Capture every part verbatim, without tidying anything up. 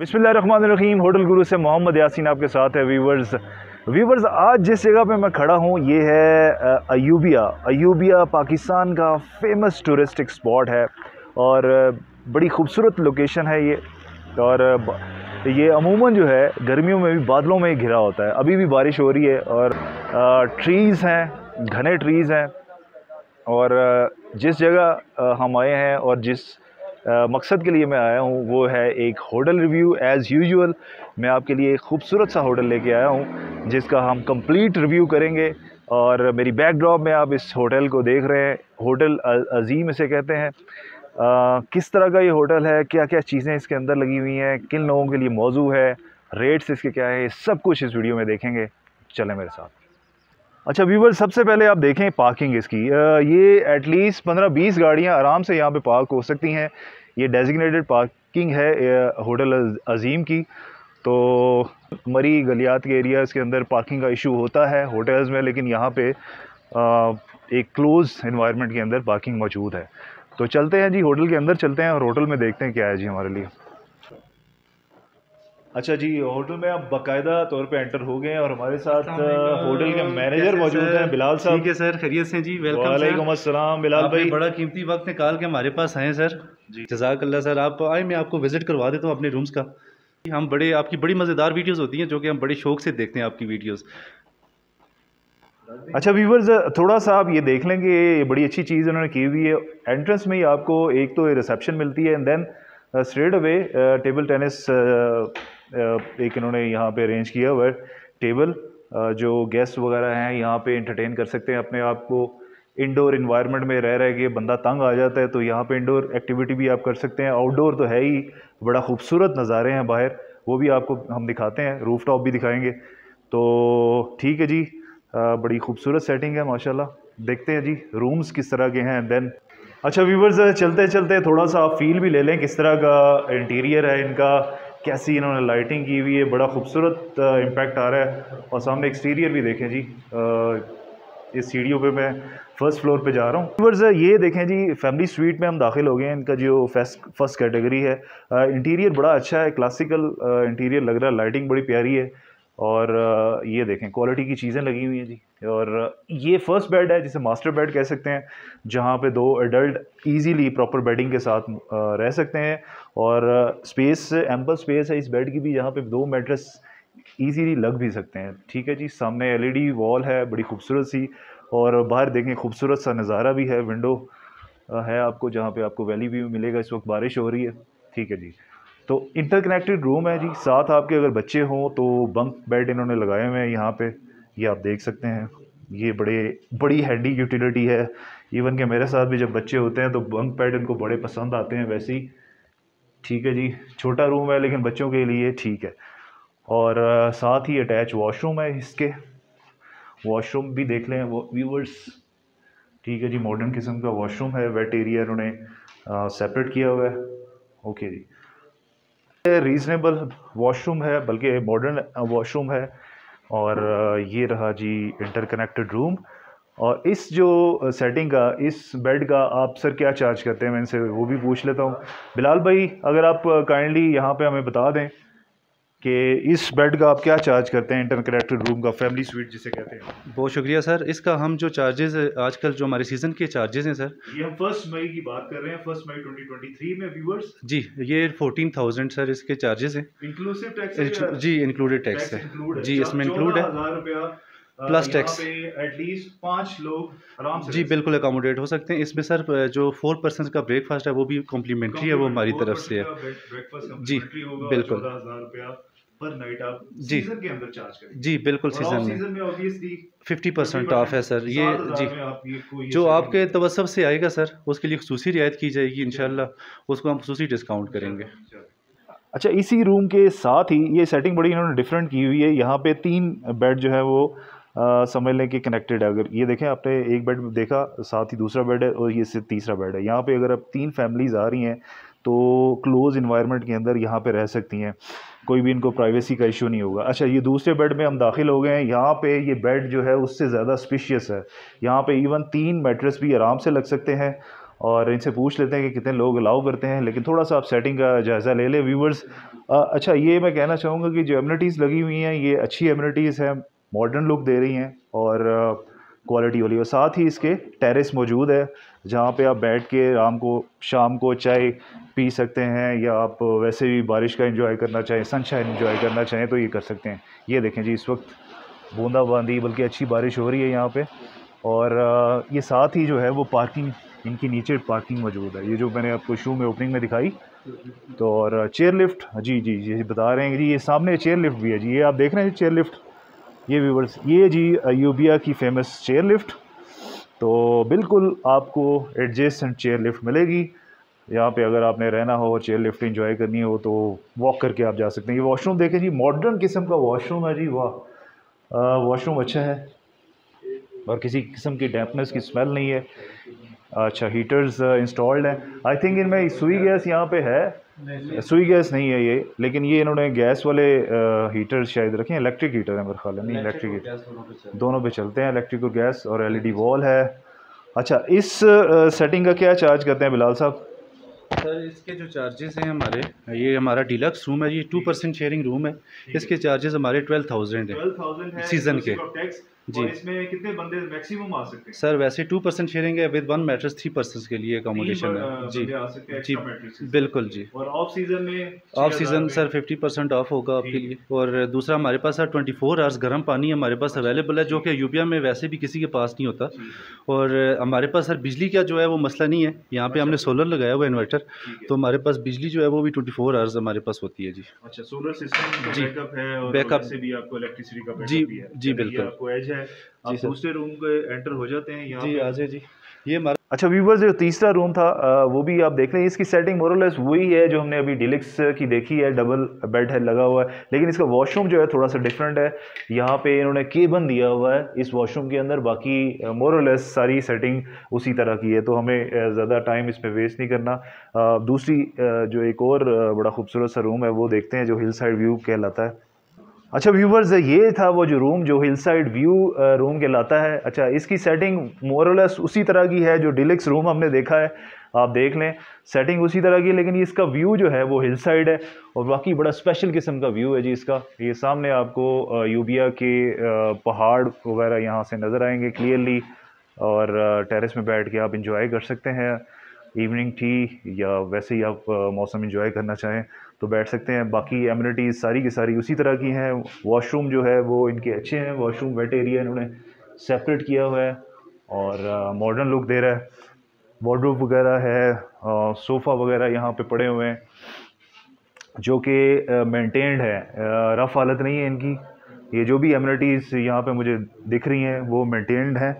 बिस्मिल्लाहिर्रहमानिर्रहीम। होटल गुरु से मोहम्मद यासीन आपके साथ है। वीवर्स वीवर्स आज जिस जगह पे मैं खड़ा हूँ ये है अयूबिया। अयूबिया पाकिस्तान का फेमस टूरिस्टिक स्पॉट है और बड़ी खूबसूरत लोकेशन है ये। और ये अमूमन जो है गर्मियों में भी बादलों में घिरा होता है। अभी भी बारिश हो रही है और ट्रीज़ हैं, घने ट्रीज़ हैं। और जिस जगह हम आए हैं और जिस मकसद के लिए मैं आया हूँ वो है एक होटल रिव्यू। एज़ यूजुअल मैं आपके लिए एक खूबसूरत सा होटल लेके आया हूँ जिसका हम कंप्लीट रिव्यू करेंगे। और मेरी बैकड्रॉप में आप इस होटल को देख रहे हैं, होटल अल अज़ीम इसे कहते हैं। आ, किस तरह का ये होटल है, क्या क्या चीज़ें इसके अंदर लगी हुई हैं, किन लोगों के लिए मौजू है, रेट्स इसके क्या है, सब कुछ इस वीडियो में देखेंगे। चलें मेरे साथ। अच्छा व्यूवर, सबसे पहले आप देखें पार्किंग इसकी। आ, ये एटलीस्ट पंद्रह बीस गाड़ियां आराम से यहाँ पे पार्क हो सकती हैं। ये डेजिग्नेटेड पार्किंग है होटल अज़ीम की। तो मरी गलियात के एरिया के अंदर पार्किंग का इशू होता है होटल्स में, लेकिन यहाँ पे आ, एक क्लोज एनवायरनमेंट के अंदर पार्किंग मौजूद है। तो चलते हैं जी, होटल के अंदर चलते हैं और होटल में देखते हैं क्या है जी हमारे लिए। अच्छा जी, होटल में आप बाकायदा तौर पे एंटर हो गए हैं और हमारे साथ होटल के मैनेजर मौजूद हैं, बिलाल साहब। ठीक है सर, खैरियत से जी। Welcome sir. वालेकुम अस्सलाम बिलाल भाई, बड़ा कीमती वक्त निकाल के हमारे पास आए सर जी। जज़ाकल्लाह सर। आप आए, मैं आपको विजिट करवा देता हूँ अपने रूम्स का। हम बड़े आपकी बड़ी मज़ेदार वीडियोज़ होती हैं जो कि हम बड़े शौक से देखते हैं आपकी वीडियोज़। अच्छा व्यूवर्स, थोड़ा सा आप ये देख लेंगे, ये बड़ी अच्छी चीज़ उन्होंने की हुई है। एंट्रेंस में ही आपको एक तो रिसेप्शन मिलती है and then straight away table tennis एक इन्होंने यहाँ पे अरेंज किया हुआ है। टेबल uh, जो गेस्ट वगैरह हैं यहाँ पे इंटरटेन कर सकते हैं अपने आप को। इंडोर इन्वायरमेंट में रह रहे के बंदा तंग आ जाता है, तो यहाँ पे इंडोर एक्टिविटी भी आप कर सकते हैं। आउटडोर तो है ही, बड़ा खूबसूरत नज़ारे हैं बाहर, वो भी आपको हम दिखाते हैं। रूफटॉप भी दिखाएंगे। तो ठीक है जी, uh, बड़ी खूबसूरत सेटिंग है माशाल्लाह। देखते हैं जी रूम्स किस तरह के हैं देन। अच्छा व्यूवर्स, चलते चलते थोड़ा सा आप फील भी ले लें किस तरह का इंटीरियर है इनका, कैसी इन्होंने लाइटिंग की हुई है, बड़ा खूबसूरत इम्पैक्ट आ रहा है। और सामने एक्सटीरियर भी देखें जी। आ, इस सीढ़ियों पे मैं फर्स्ट फ्लोर पे जा रहा हूँ। व्यूवर्स ये देखें जी, फैमिली स्वीट में हम दाखिल हो गए हैं। इनका जो फर्स्ट फर्स्ट कैटेगरी है, आ, इंटीरियर बड़ा अच्छा है, क्लासिकल आ, इंटीरियर लग रहा है, लाइटिंग बड़ी प्यारी है। और आ, ये देखें क्वालिटी की चीज़ें लगी हुई हैं जी। और ये फर्स्ट बेड है जिसे मास्टर बेड कह सकते हैं, जहाँ पे दो एडल्ट इजीली प्रॉपर बेडिंग के साथ रह सकते हैं। और स्पेस, एम्पल स्पेस है इस बेड की भी, जहाँ पे दो मैट्रेस इजीली लग भी सकते हैं। ठीक है जी, सामने एलईडी वॉल है बड़ी खूबसूरत सी। और बाहर देखें खूबसूरत सा नज़ारा भी है, विंडो है आपको जहाँ पर आपको वैली व्यू मिलेगा। इस वक्त बारिश हो रही है। ठीक है जी, तो इंटरकनेक्टेड रूम है जी। साथ आपके अगर बच्चे हों तो बंक बेड इन्होंने लगाए हुए हैं यहाँ पे, ये आप देख सकते हैं। ये बड़े बड़ी हैंडी यूटिलिटी है। इवन के मेरे साथ भी जब बच्चे होते हैं तो बंक बेड इनको बड़े पसंद आते हैं वैसे ही। ठीक है जी, छोटा रूम है लेकिन बच्चों के लिए ठीक है। और साथ ही अटैच वाशरूम है इसके। वाशरूम भी देख लें वो व्यूवर्स। ठीक है जी, मॉडर्न किस्म का वाशरूम है। वेट एरिया इन्होंने सेपरेट किया हुआ है। ओके जी, रीज़नेबल वॉशरूम है, बल्कि मॉडर्न वॉशरूम है। और ये रहा जी इंटरकनेक्टेड रूम। और इस जो सेटिंग का, इस बेड का आप सर क्या चार्ज करते हैं, मैं इनसे वो भी पूछ लेता हूँ। बिलाल भाई अगर आप काइंडली यहाँ पे हमें बता दें कि इस बेड का आप क्या चार्ज करते हैं, इंटरकनेक्टेड रूम का, फैमिली स्वीट जिसे कहते हैं। बहुत शुक्रिया सर। इसका हम जो चार्जेस आजकल जो हमारे सीज़न के चार्जेस हैं सर, ये हम फर्स्ट मई की बात कर रहे हैं, first May twenty twenty three में व्यूअर्स जी, ये फोर्टीन थाउजेंड सर इसके चार्जेस हैं। इंक्लूसिव टैक्स है जी, इंक्लूडेड टैक्स है जी, इसमें इंक्लूड है प्लस टैक्स। एटलीस्ट पाँच लोग आराम से जी बिल्कुल एकोमोडेट हो सकते हैं इसमें सर। जो फोर परसेंट का ब्रेकफास्ट है वो भी कॉम्प्लीमेंट्री है, वो हमारी तरफ से है जी बिल्कुल। पर नाइट आप जी सीजन के अंदर चार्ज करें जी बिल्कुल। सीजन में सीजन में ऑब्वियसली फिफ्टी परसेंट ऑफ है सर। ये जी आप ये ये जो आपके तवस्सुब से आएगा सर उसके लिए खुसूसी रियायत की जाएगी इंशाल्लाह, उसको हम खुसूसी डिस्काउंट करेंगे। अच्छा, इसी रूम के साथ ही ये सेटिंग बड़ी इन्होंने डिफरेंट की हुई है। यहाँ पे तीन बेड जो है वो समझ लें कि कनेक्टेड है। अगर ये देखें, आपने एक बेड देखा, साथ ही दूसरा बेड है और ये से तीसरा बेड है। यहाँ पे अगर आप तीन फैमिलीज़ आ रही हैं तो क्लोज़ इन्वायरमेंट के अंदर यहाँ पे रह सकती हैं, कोई भी इनको प्राइवेसी का इशू नहीं होगा। अच्छा, ये दूसरे बेड में हम दाखिल हो गए हैं। यहाँ पे ये बेड जो है उससे ज़्यादा स्पेशियस है। यहाँ पे इवन तीन मैट्रेस भी आराम से लग सकते हैं। और इनसे पूछ लेते हैं कि कितने लोग अलाउ करते हैं, लेकिन थोड़ा सा आप सेटिंग का जायज़ा ले लें व्यूवर्स। अच्छा, ये मैं कहना चाहूँगा कि जो एमिनिटीज़ लगी हुई हैं ये अच्छी एमिनिटीज़ हैं, मॉडर्न लुक दे रही हैं और क्वालिटी वाली, और साथ ही इसके टेरेस मौजूद है जहाँ पे आप बैठ के आराम को शाम को चाय पी सकते हैं, या आप वैसे भी बारिश का एंजॉय करना चाहें, सनशाइन एंजॉय करना चाहें तो ये कर सकते हैं। ये देखें जी, इस वक्त बूंदा बांदी बल्कि अच्छी बारिश हो रही है यहाँ पे, और ये साथ ही जो है वो पार्किंग, इनकी नीचे पार्किंग मौजूद है, ये जो मैंने आपको शो में ओपनिंग में दिखाई। तो और चेयर लिफ्ट, जी जी जी बता रहे हैं जी, ये सामने चेयर लिफ्ट भी है जी, ये आप देख रहे हैं चेयर लिफ्ट, ये व्यूवर्स, ये जी अयूबिया की फेमस चेयर लिफ्ट। तो बिल्कुल आपको एडजेसेंट चेयर लिफ्ट मिलेगी यहाँ पे, अगर आपने रहना हो और चेयर लिफ्ट एंजॉय करनी हो तो वॉक करके आप जा सकते हैं। ये वॉशरूम देखें जी, मॉडर्न किस्म का वॉशरूम है जी, वाह, वॉशरूम अच्छा है और किसी किस्म की डैम्पनेस की स्मेल नहीं है। अच्छा, हीटर्स इंस्टॉल्ड हैं, आई थिंक इनमें सुई गैस यहाँ पे है, सुई गैस नहीं है ये, लेकिन ये इन्होंने गैस वाले हीटर्स शायद रखे हैं, इलेक्ट्रिक हीटर हैं मेरे ख्याल में, इलेक्ट्रिक हीटर दोनों पे चलते हैं, इलेक्ट्रिक और गैस, और एलईडी वॉल है। अच्छा, इस सेटिंग का क्या चार्ज करते हैं बिलाल साहब? सर, इसके जो चार्जेस हैं हमारे, ये हमारा डिलक्स रूम है, ये टू परसेंट शेयरिंग रूम है, इसके चार्जेस हमारे ट्वेल्व थाउजेंड है सीज़न के जी। इसमें कितने बंदे मैक्सिमम आ सकते हैं सर? वैसे टू परसेंट शेयरिंग है with one mattress, three person के लिए अकोमोडेशन है जी जी बिल्कुल जी। और ऑफ सीज़न में, off season sir fifty percent off होगा आपके लिए। और दूसरा हमारे पास सर ट्वेंटी फोर आवर्स गर्म पानी हमारे पास अवेलेबल है, जो कि यूपिया में वैसे भी किसी के पास नहीं होता। और हमारे पास सर बिजली का जो है वो मसला नहीं है, यहाँ पर हमने सोलर लगाया हुआ इन्वर्टर, तो हमारे पास बिजली जो है वो भी ट्वेंटी फोर आवर्स हमारे पास होती है जी। अच्छा, सोलर सिस्टम जी, बैकअप से भी आपको इलेक्ट्रिसिटी का जी जी बिल्कुल आप दूसरे रूम के एंटर हो जाते हैं यहाँ जी, आजे जी ये हमारा। अच्छा व्यूवर्स, जो तीसरा रूम था वो भी आप देख रहे हैं, इसकी सेटिंग मोरलेस वही है जो हमने अभी डिलक्स की देखी है, डबल बेड है लगा हुआ है, लेकिन इसका वॉशरूम जो है थोड़ा सा डिफरेंट है, यहाँ पे इन्होंने केबन दिया हुआ है इस वॉशरूम के अंदर, बाकी मोरलेस सारी सेटिंग उसी तरह की है, तो हमें ज़्यादा टाइम इसमें वेस्ट नहीं करना। दूसरी जो एक और बड़ा खूबसूरत सा रूम है वो देखते हैं, जो हिल साइड व्यू कहलाता है। अच्छा व्यूवर्स, ये था वो जो रूम जो हिल साइड व्यू रूम कहलाता है। अच्छा, इसकी सेटिंग मोरलेस उसी तरह की है जो डिलक्स रूम हमने देखा है, आप देख लें सेटिंग उसी तरह की, लेकिन इसका व्यू जो है वो हिल साइड है, और बाकी बड़ा स्पेशल किस्म का व्यू है जी इसका। ये सामने आपको अयूबिया के पहाड़ वगैरह यहाँ से नज़र आएंगे क्लियरली, और टेरेस में बैठ के आप इंजॉय कर सकते हैं, इवनिंग टी या वैसे ही आप मौसम इंजॉय करना चाहें तो बैठ सकते हैं। बाकी एमिनिटीज़ सारी की सारी उसी तरह की हैं, वॉशरूम जो है वो इनके अच्छे हैं, वॉशरूम वेट एरिया इन्होंने सेपरेट किया हुआ है और मॉडर्न लुक दे रहा है, वार्डरोब वगैरह है, सोफ़ा वगैरह यहाँ पे पड़े हुए हैं जो कि मेंटेन्ड है, रफ़ हालत नहीं है इनकी। ये जो भी एमिनिटीज़ यहाँ पर मुझे दिख रही हैं वो मेंटेन्ड हैं,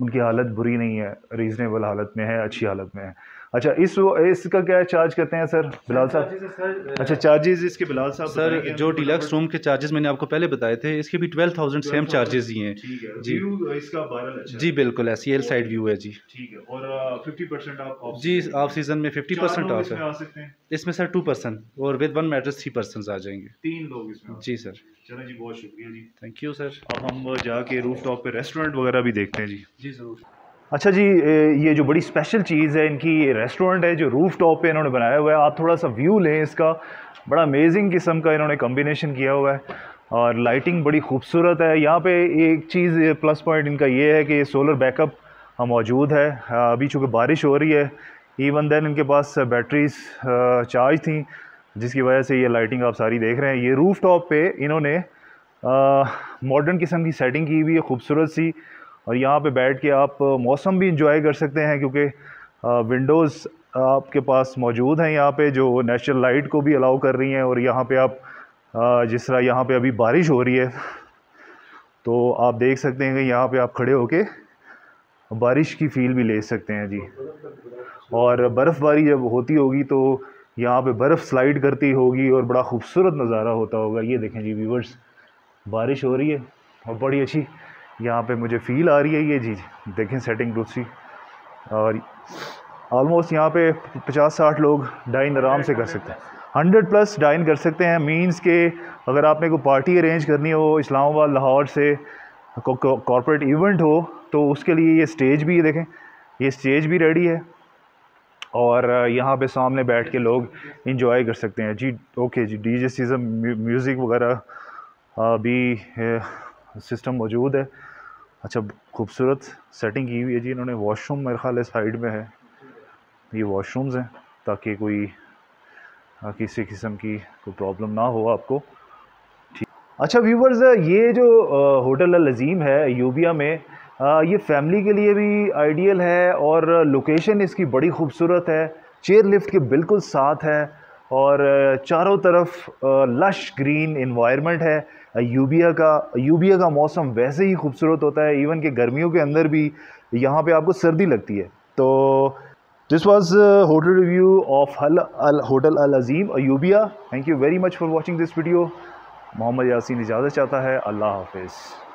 उनकी हालत बुरी नहीं है, रीज़नेबल हालत में है, अच्छी हालत में है। अच्छा, इस इसका क्या चार्ज करते हैं सर बिलाल साहब? अच्छा, चार्जेस इसके बिलाल साहब सर, जो डिलक्स रूम के चार्जेस मैंने आपको पहले बताए थे, इसके भी ट्वेल्व थाउजेंड सेम चार्जेस ही हैं जी। इसका बारह जी बिल्कुल ऐसी हिल साइड व्यू है जी, ठीक है। और फिफ्टी परसेंट ऑफ जी, ऑफ सीजन में फिफ्टी परसेंट ऑफ है इसमें सर, टू पर्सन और with one mattress three person आ जाएंगे, तीन लोग इसमें जी सर। चलो जी, बहुत शुक्रिया जी, थैंक यू सर। अब हम जाके रूफ टॉप पे रेस्टोरेंट वगैरह भी देखते हैं जी। जी ज़रूर। अच्छा जी, ये जो बड़ी स्पेशल चीज़ है इनकी, ये रेस्टोरेंट है जो रूफ टॉप पे इन्होंने बनाया हुआ है, आप थोड़ा सा व्यू लें इसका, बड़ा अमेजिंग किस्म का इन्होंने कम्बिनेशन किया हुआ है और लाइटिंग बड़ी खूबसूरत है। यहाँ पे एक चीज़ प्लस पॉइंट इनका ये है कि सोलर बैकअप मौजूद है, अभी चूँकि बारिश हो रही है, इवन दैन इनके पास बैटरीज चार्ज थी जिसकी वजह से ये लाइटिंग आप सारी देख रहे हैं। ये रूफ टॉप पे इन्होंने मॉडर्न किस्म की सेटिंग की हुई है, खूबसूरत सी, और यहाँ पे बैठ के आप मौसम भी इंजॉय कर सकते हैं क्योंकि विंडोज़ आपके पास मौजूद हैं यहाँ पे, जो नेचुरल लाइट को भी अलाउ कर रही हैं। और यहाँ पे आप जिस तरह यहाँ पे अभी बारिश हो रही है तो आप देख सकते हैं कि यहाँ पे आप खड़े होके बारिश की फ़ील भी ले सकते हैं जी। और बर्फ़बारी जब होती होगी तो यहाँ पे बर्फ़ स्लाइड करती होगी और बड़ा खूबसूरत नज़ारा होता होगा। ये देखें जी व्यूवर्स, बारिश हो रही है और बड़ी अच्छी यहाँ पे मुझे फ़ील आ रही है ये जी। देखें सेटिंग दूसरी, और ऑलमोस्ट यहाँ पे पचास साठ लोग डाइन आराम से कर सकते हैं, हंड्रेड प्लस डाइन कर सकते हैं। मींस के अगर आपने कोई पार्टी अरेंज करनी हो इस्लामाबाद लाहौर से, कॉर्पोरेट इवेंट हो, तो उसके लिए ये स्टेज भी, ये देखें ये स्टेज भी रेडी है और यहाँ पे सामने बैठ के लोग इंजॉय कर सकते हैं। जी ओके जी, डी जे सिस्टम, म्यूज़िक वगैरह भी सिस्टम मौजूद है। अच्छा, खूबसूरत सेटिंग की हुई है जी इन्होंने। वॉशरूम मेरे ख़्याल है साइड में है, ये वॉशरूम्स हैं ताकि कोई किसी किस्म की कोई प्रॉब्लम ना हो आपको। ठीक, अच्छा व्यूवर्स, ये जो होटल अल अज़ीम है अयूबिया में, आ, ये फैमिली के लिए भी आइडियल है और लोकेशन इसकी बड़ी खूबसूरत है। चेयर लिफ्ट के बिल्कुल साथ है और चारों तरफ लश ग्रीन इन्वायरमेंट है अयूबिया का। अयूबिया का मौसम वैसे ही खूबसूरत होता है, इवन के गर्मियों के अंदर भी यहाँ पे आपको सर्दी लगती है। तो this was hotel review of hotel Al Azeem Ayubia. Thank you very much for watching this video. Mohammad Yasin इजाज़त चाहता है। अल्लाह हाफिज़।